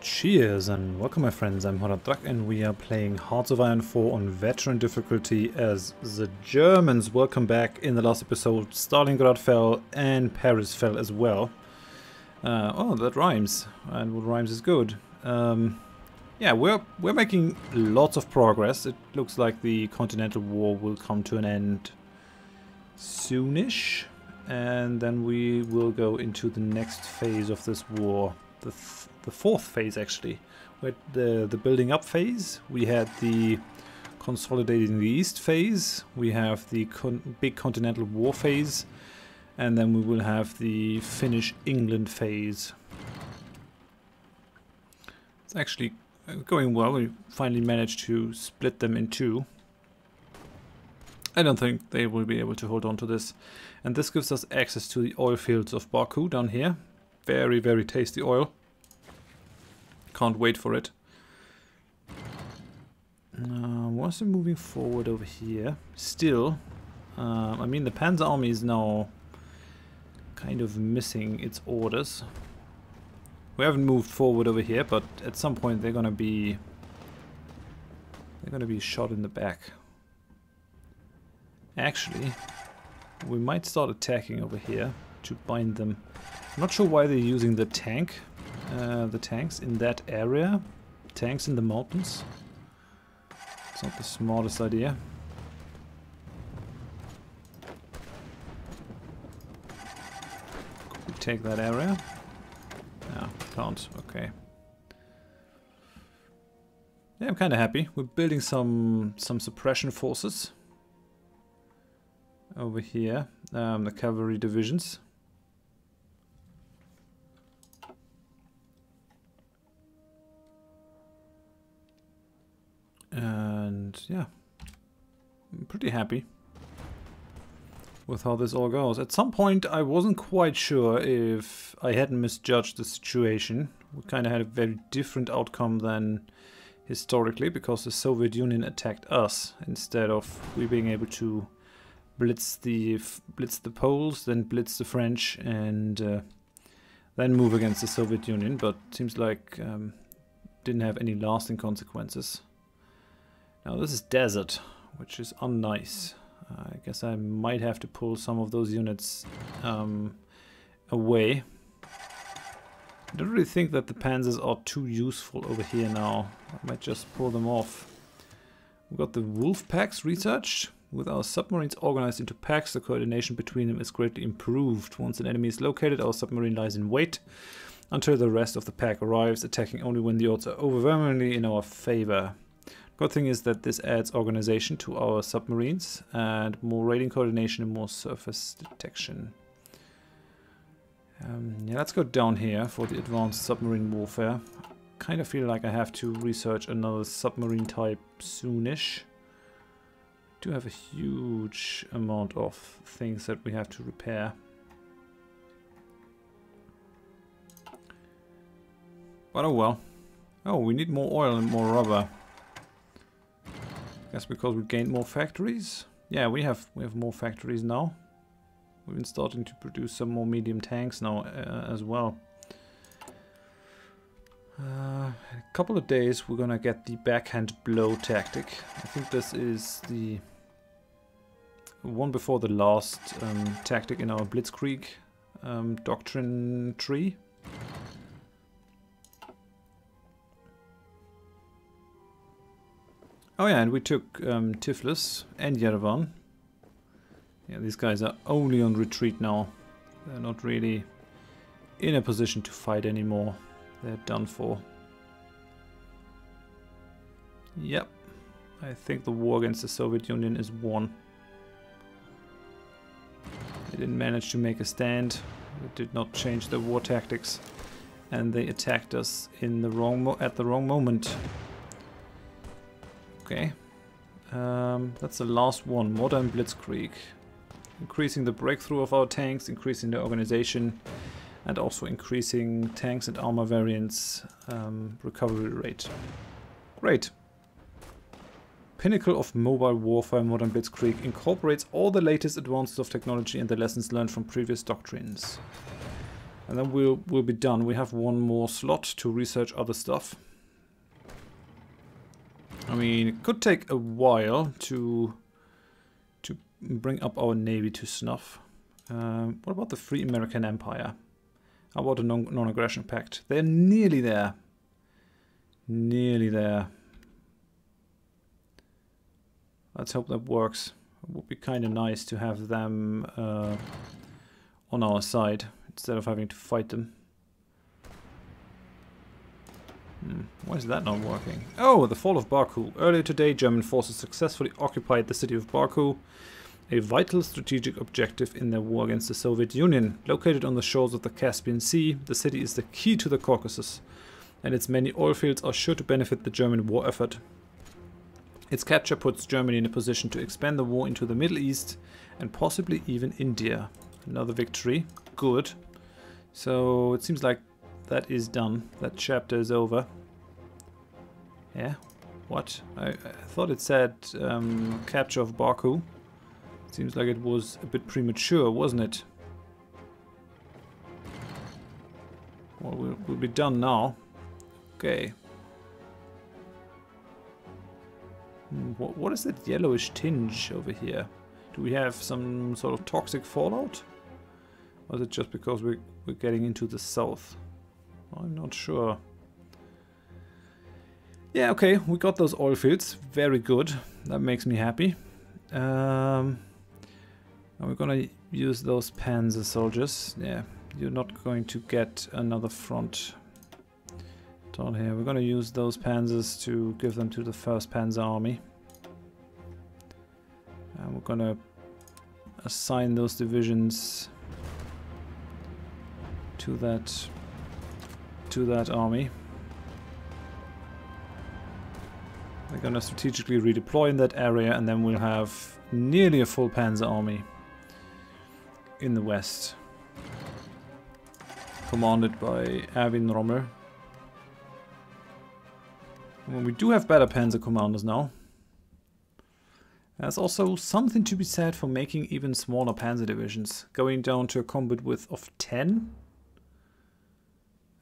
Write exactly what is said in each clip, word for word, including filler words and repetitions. Cheers and welcome, my friends. I'm Horath Drak and we are playing Hearts of Iron four on veteran difficulty as the Germans. Welcome back. In the last episode, Stalingrad fell and Paris fell as well. Uh, oh, that rhymes, and what rhymes is good. Um, yeah, we're we're making lots of progress. It looks like the Continental War will come to an end soonish, and then we will go into the next phase of this war. The th the fourth phase, actually, with the the building up phase. We had the consolidating the East phase. We have the con big continental war phase, and then we will have the Finnish England phase. It's actually going well. We finally managed to split them in two. I don't think they will be able to hold on to this, and this gives us access to the oil fields of Baku down here. Very, very tasty oil. Can't wait for it. Uh, What's moving forward over here? Still, uh, I mean, the Panzer Army is now kind of missing its orders. We haven't moved forward over here, but at some point they're gonna be they're gonna be shot in the back. Actually, we might start attacking over here to bind them. Not sure why they're using the tank, uh, the tanks in that area, tanks in the mountains. It's not the smartest idea. Could we take that area? No, can't. Okay. Yeah, I'm kind of happy. We're building some some suppression forces over here, um, the cavalry divisions. And yeah, I'm pretty happy with how this all goes. At some point I wasn't quite sure if I hadn't misjudged the situation. We kind of had a very different outcome than historically, because the Soviet Union attacked us instead of we being able to blitz the blitz the Poles, then blitz the French, and uh, then move against the Soviet Union. But it seems like um, didn't have any lasting consequences. Now this is desert, which is unnice. Uh, I guess I might have to pull some of those units um, away. I don't really think that the panzers are too useful over here now. I might just pull them off. We've got the wolf packs researched. With our submarines organized into packs, the coordination between them is greatly improved. Once an enemy is located, our submarine lies in wait until the rest of the pack arrives, attacking only when the odds are overwhelmingly in our favor. Good thing is that this adds organization to our submarines, and more raiding coordination and more surface detection. Um, yeah, let's go down here for the advanced submarine warfare. I kind of feel like I have to research another submarine type soonish. Do have a huge amount of things that we have to repair. But oh well. Oh, we need more oil and more rubber. That's because we gained more factories. Yeah, we have we have more factories now. We've been starting to produce some more medium tanks now uh, as well. Uh, in a couple of days we're gonna get the backhand blow tactic. I think this is the one before the last um, tactic in our Blitzkrieg um, doctrine tree. Oh yeah, and we took um, Tiflis and Yerevan. Yeah, these guys are only on retreat now. They're not really in a position to fight anymore. They're done for. Yep. I think the war against the Soviet Union is won. They didn't manage to make a stand. They did not change their war tactics. And they attacked us in the wrong mo at the wrong moment. Okay. Um, that's the last one. Modern Blitzkrieg. Increasing the breakthrough of our tanks, increasing their organization, and also increasing tanks and armor variants um, recovery rate. Great. Pinnacle of Mobile Warfare. Modern Blitzkrieg incorporates all the latest advances of technology and the lessons learned from previous doctrines. And then we'll, we'll be done. We have one more slot to research other stuff. I mean, it could take a while to to bring up our navy to snuff. Um, what about the Free American Empire? How about a non-aggression pact? They're nearly there. Nearly there. Let's hope that works. It would be kind of nice to have them uh, on our side instead of having to fight them. Hmm. Why is that not working? Oh, the fall of Baku. Earlier today, German forces successfully occupied the city of Baku, a vital strategic objective in their war against the Soviet Union. Located on the shores of the Caspian Sea, the city is the key to the Caucasus, and its many oil fields are sure to benefit the German war effort. Its capture puts Germany in a position to expand the war into the Middle East and possibly even India. Another victory. Good. So it seems like that is done. That chapter is over. Yeah? What? I, I thought it said um, capture of Baku. Seems like it was a bit premature, wasn't it? Well, we'll, we'll be done now. Okay. What, what is that yellowish tinge over here? Do we have some sort of toxic fallout? Or is it just because we're, we're getting into the south? I'm not sure. Yeah, okay, we got those oil fields. Very good. That makes me happy. Um, and we're gonna use those panzer soldiers. Yeah, you're not going to get another front. Down here, we're gonna use those panzers to give them to the first Panzer Army. And we're gonna assign those divisions to that to that army. They're gonna strategically redeploy in that area, and then we'll have nearly a full Panzer Army in the west, commanded by Erwin Rommel. Well, we do have better Panzer Commanders now. There's also something to be said for making even smaller Panzer Divisions. Going down to a combat width of ten.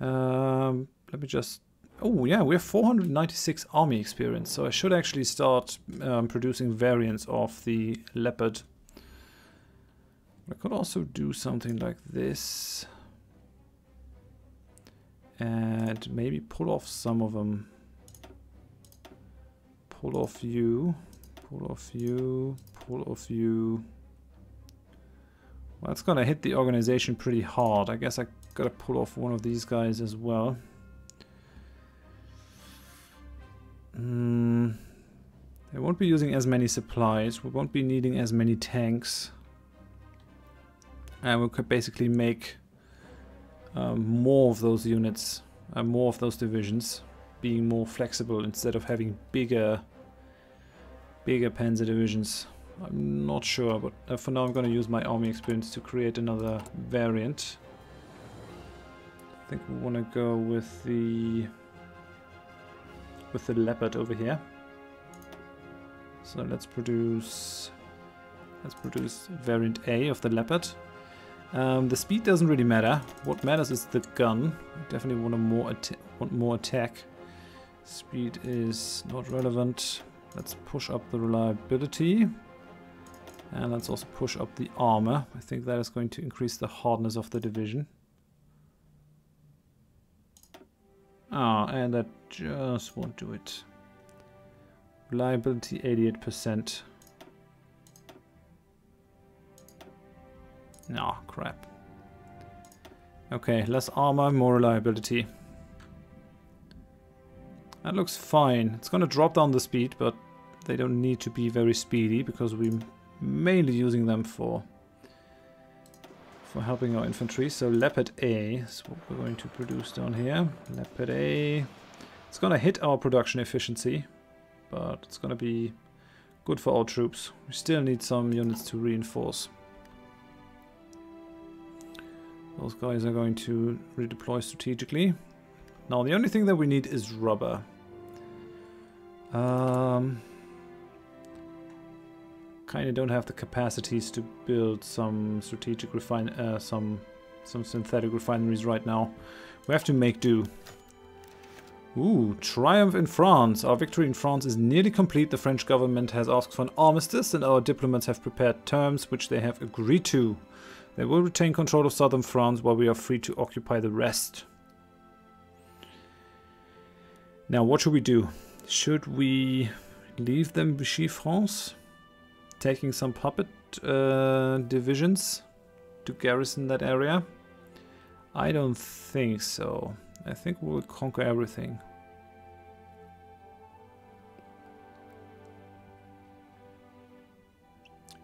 Um, let me just... Oh yeah, we have four hundred ninety-six army experience, so I should actually start um, producing variants of the Leopard. I could also do something like this. And maybe pull off some of them. Pull off you, pull off you, pull off you. Well, that's gonna hit the organization pretty hard. I guess I gotta pull off one of these guys as well. Mm. They won't be using as many supplies. We won't be needing as many tanks. And we could basically make um, more of those units, uh, more of those divisions, being more flexible instead of having bigger bigger Panzer divisions. I'm not sure, but for now I'm going to use my army experience to create another variant. I think we want to go with the with the Leopard over here. So let's produce let's produce variant A of the Leopard. Um, the speed doesn't really matter. What matters is the gun. We definitely want a more atta- want more attack. Speed is not relevant. Let's push up the reliability, and let's also push up the armor. I think that is going to increase the hardness of the division. Ah, and that just won't do it. Reliability eighty-eight percent. Ah, crap. Okay, less armor, more reliability. That looks fine. It's gonna drop down the speed, but they don't need to be very speedy because we're mainly using them for for helping our infantry. So Leopard A is what we're going to produce down here. Leopard A. It's gonna hit our production efficiency, but it's gonna be good for our troops. We still need some units to reinforce. Those guys are going to redeploy strategically. Now the only thing that we need is rubber. Um, kind of don't have the capacities to build some strategic refine, uh, some some synthetic refineries right now. We have to make do. Ooh, triumph in France. Our victory in France is nearly complete. The French government has asked for an armistice and our diplomats have prepared terms which they have agreed to. They will retain control of southern France while we are free to occupy the rest. Now, what should we do? Should we leave them Vichy France? Taking some puppet uh, divisions to garrison that area? I don't think so. I think we'll conquer everything.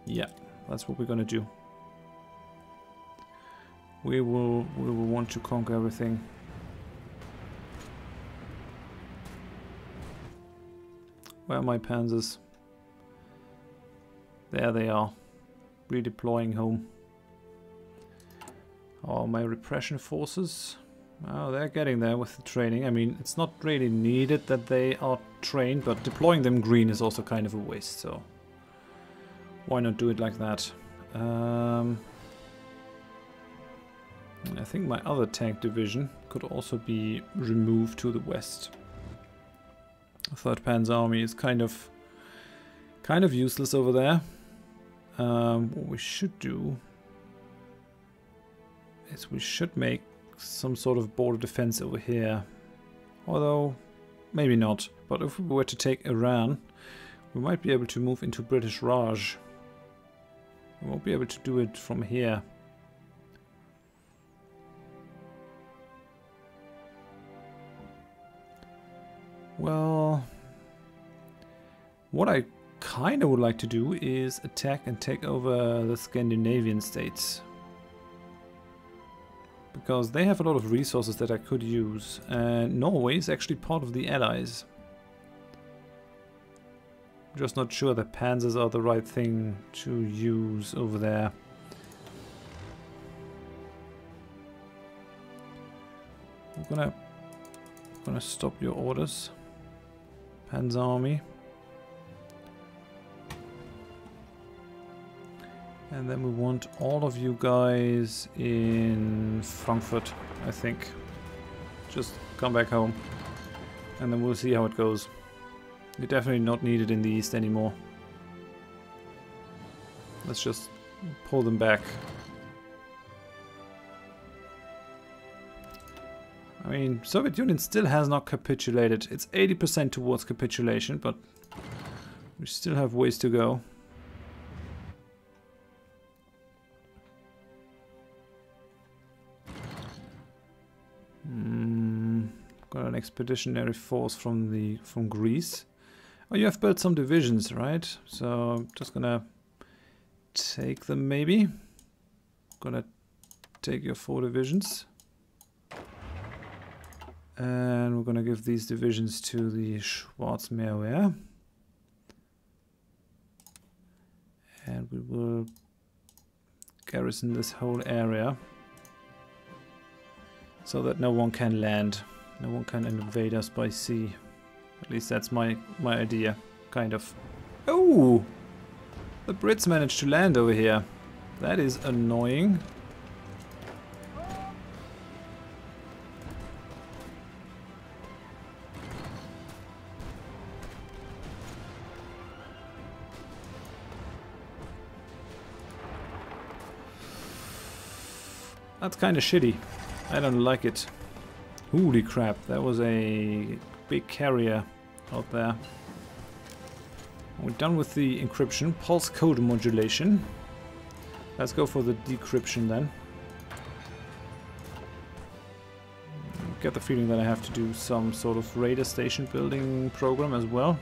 Yeah, that's what we're gonna do. We will, we will want to conquer everything. Where are my panzers? There they are. Redeploying home. Oh, my repression forces. Oh, they're getting there with the training. I mean, it's not really needed that they are trained, but deploying them green is also kind of a waste, so why not do it like that? Um, I think my other tank division could also be removed to the west. The Third Panzer Army is kind of kind of useless over there. Um, what we should do is we should make some sort of border defense over here, although maybe not. But if we were to take Iran, we might be able to move into British Raj. We won't be able to do it from here. Well, what I kind of would like to do is attack and take over the Scandinavian states, because they have a lot of resources that I could use, and Norway is actually part of the Allies. I'm just not sure that panzers are the right thing to use over there. I'm gonna, I'm gonna stop your orders, Panzer Army. And then we want all of you guys in Frankfurt, I think. Just come back home. And then we'll see how it goes. You're definitely not needed in the east anymore. Let's just pull them back. I mean, Soviet Union still has not capitulated. It's eighty percent towards capitulation, but we still have ways to go. Got an expeditionary force from the from Greece. Oh, you have built some divisions, right? So I'm just gonna take them maybe. Gonna take your four divisions. And we're gonna give these divisions to the Schwarzmeerwehr. And we will garrison this whole area so that no one can land. No one can invade us by sea. At least that's my my idea, kind of. Oh! The Brits managed to land over here. That is annoying. That's kind of shitty. I don't like it. Holy crap, that was a big carrier out there. We're done with the encryption. Pulse code modulation. Let's go for the decryption then. I get the feeling that I have to do some sort of radar station building program as well.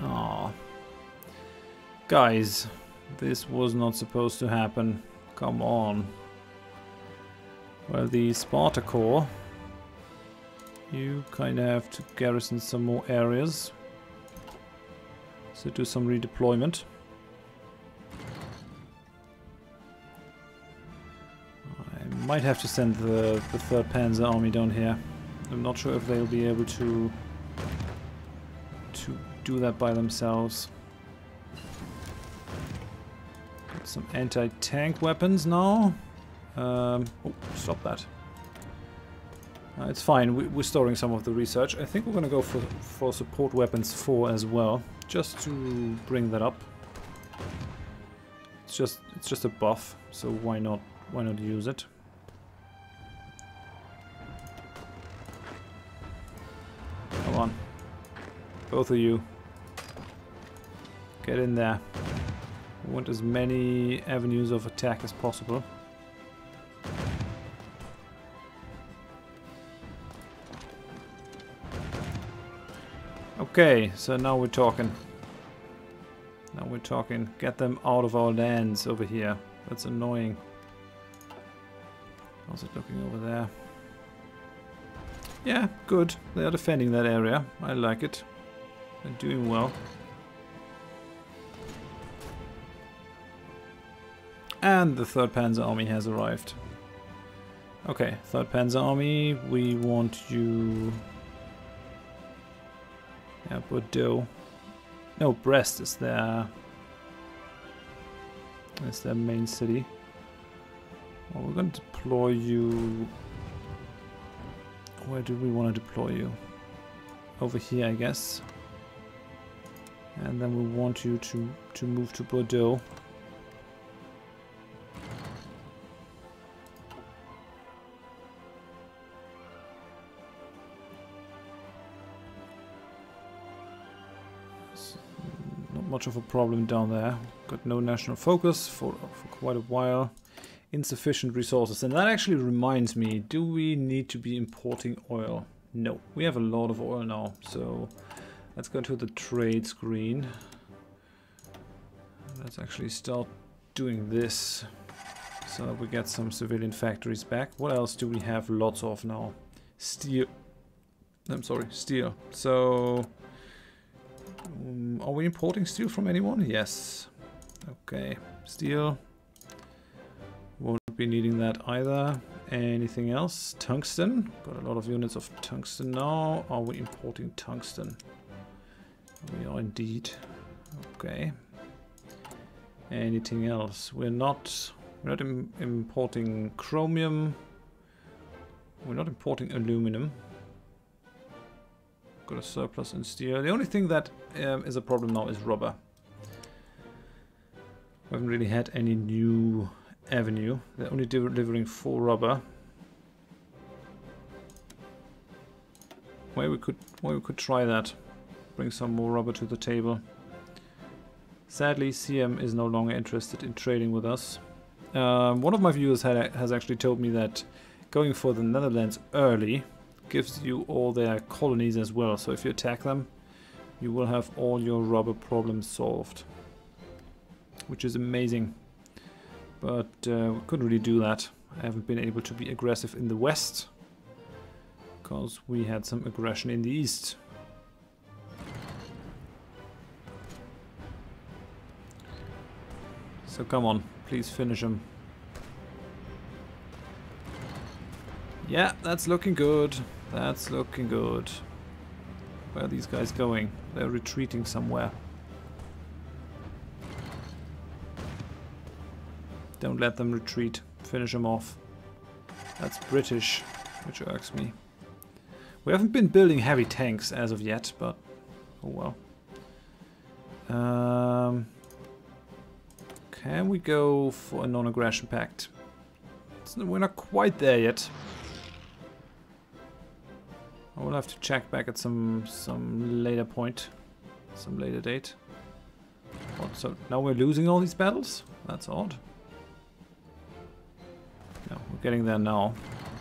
Aww. Guys. This was not supposed to happen. Come on. Well, the Sparta Corps, you kind of have to garrison some more areas. So do some redeployment. I might have to send the, the Third Panzer Army down here. I'm not sure if they'll be able to, to do that by themselves. some anti-tank weapons now. Um, oh, stop that. Uh, it's fine, we, we're storing some of the research. I think we're going to go for, for support weapons four as well, just to bring that up. It's just it's just a buff, so why not why not use it? Come on, both of you, get in there. I want as many avenues of attack as possible. Okay, so now we're talking. Now we're talking. Get them out of our lands over here. That's annoying. How's it looking over there? Yeah, good. They are defending that area. I like it. They're doing well. And the third Panzer Army has arrived. Okay, third Panzer Army, we want you... Yeah, Bordeaux. No, Brest is their, is their main city. Well, we're going to deploy you... Where do we want to deploy you? Over here, I guess. And then we want you to, to move to Bordeaux. Much of a problem down there. Got no national focus for, for quite a while. Insufficient resources. And that actually reminds me, do we need to be importing oil? No. We have a lot of oil now. So let's go to the trade screen. Let's actually start doing this so that we get some civilian factories back. What else do we have lots of now? Steel. I'm sorry, steel. So... Um, are we importing steel from anyone? Yes. Okay, steel. Won't be needing that either. Anything else? Tungsten. Got a lot of units of tungsten now. Are we importing tungsten? We are indeed. Okay. Anything else? We're not. We're not im- importing chromium. We're not importing aluminum. Got a surplus in steel. The only thing that um, is a problem now is rubber. We haven't really had any new avenue. They're only delivering full rubber. Where we could, where we could try that. Bring some more rubber to the table. Sadly, C M is no longer interested in trading with us. Um, one of my viewers had, has actually told me that going for the Netherlands early gives you all their colonies as well, so if you attack them you will have all your rubber problems solved, which is amazing, but uh, we couldn't really do that. I haven't been able to be aggressive in the west because we had some aggression in the east. So come on, please finish them. Yeah, that's looking good. That's looking good. Where are these guys going? They're retreating somewhere. Don't let them retreat. Finish them off. That's British, which irks me. We haven't been building heavy tanks as of yet, but oh well. Um, can we go for a non-aggression pact? It's, we're not quite there yet. I will have to check back at some some later point, some later date. What, so now we're losing all these battles? That's odd. No, we're getting there now.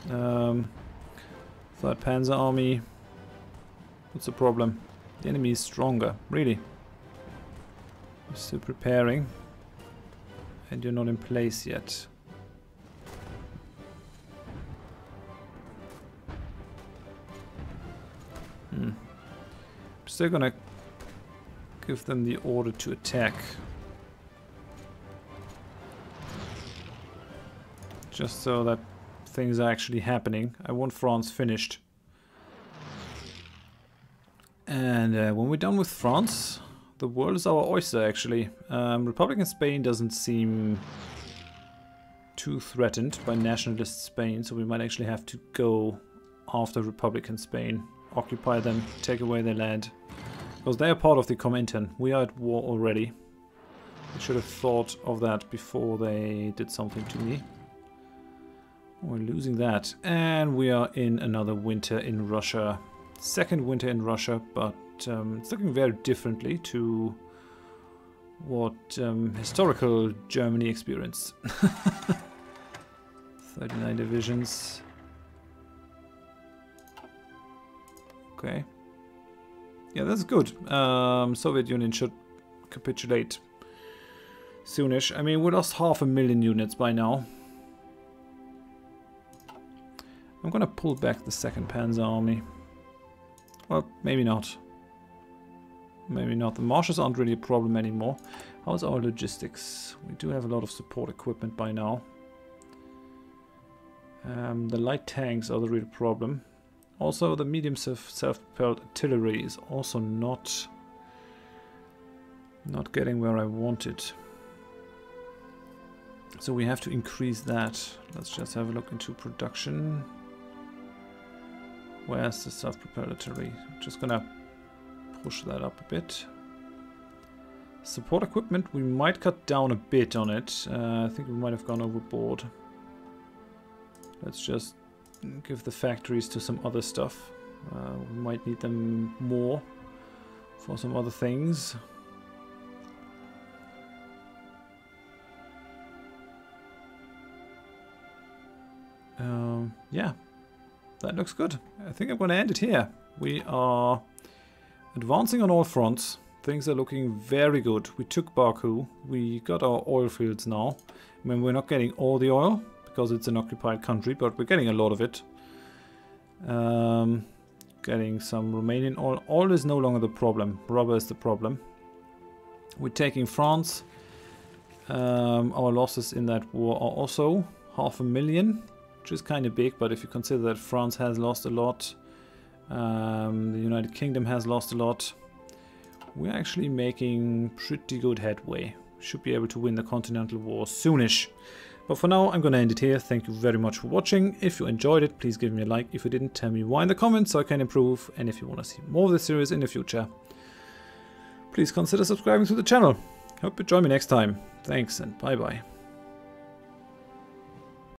Um, Third Panzer Army. What's the problem? The enemy is stronger, really. You're still preparing, and you're not in place yet. I'm still gonna give them the order to attack. Just so that things are actually happening. I want France finished. And uh, when we're done with France, The world is our oyster, actually. Um, Republican Spain doesn't seem too threatened by Nationalist Spain, so we might actually have to go after Republican Spain, occupy them, take away their land. Because they are part of the Comintern. We are at war already. I should have thought of that before they did something to me. We're losing that. And we are in another winter in Russia. Second winter in Russia, but um, it's looking very differently to what um, historical Germany experienced. thirty-nine divisions. Okay. Yeah, that's good. Um, Soviet Union should capitulate soonish. I mean, we lost half a million units by now. I'm gonna pull back the second Panzer Army. Well, maybe not. Maybe not. The marshals aren't really a problem anymore. How's our logistics? We do have a lot of support equipment by now. Um, the light tanks are the real problem. Also, the medium self-propelled artillery is also not not getting where I want it. So we have to increase that. Let's just have a look into production. Where's the self-propelled artillery? I'm just gonna push that up a bit. Support equipment, we might cut down a bit on it. Uh, I think we might have gone overboard. Let's just give the factories to some other stuff. Uh, we might need them more for some other things. Um, yeah, that looks good. I think I'm going to end it here. We are advancing on all fronts. Things are looking very good. We took Baku. We got our oil fields now. I mean, we're not getting all the oil, because it's an occupied country, but we're getting a lot of it. Um, getting some Romanian oil. Oil is no longer the problem. Rubber is the problem. We're taking France. Um, our losses in that war are also half a million, which is kind of big, but if you consider that France has lost a lot, um, the United Kingdom has lost a lot, we're actually making pretty good headway. Should be able to win the Continental War soonish. But for now, I'm going to end it here. Thank you very much for watching. If you enjoyed it, please give me a like. If you didn't, tell me why in the comments so I can improve. And if you want to see more of this series in the future, please consider subscribing to the channel. Hope you join me next time. Thanks and bye-bye.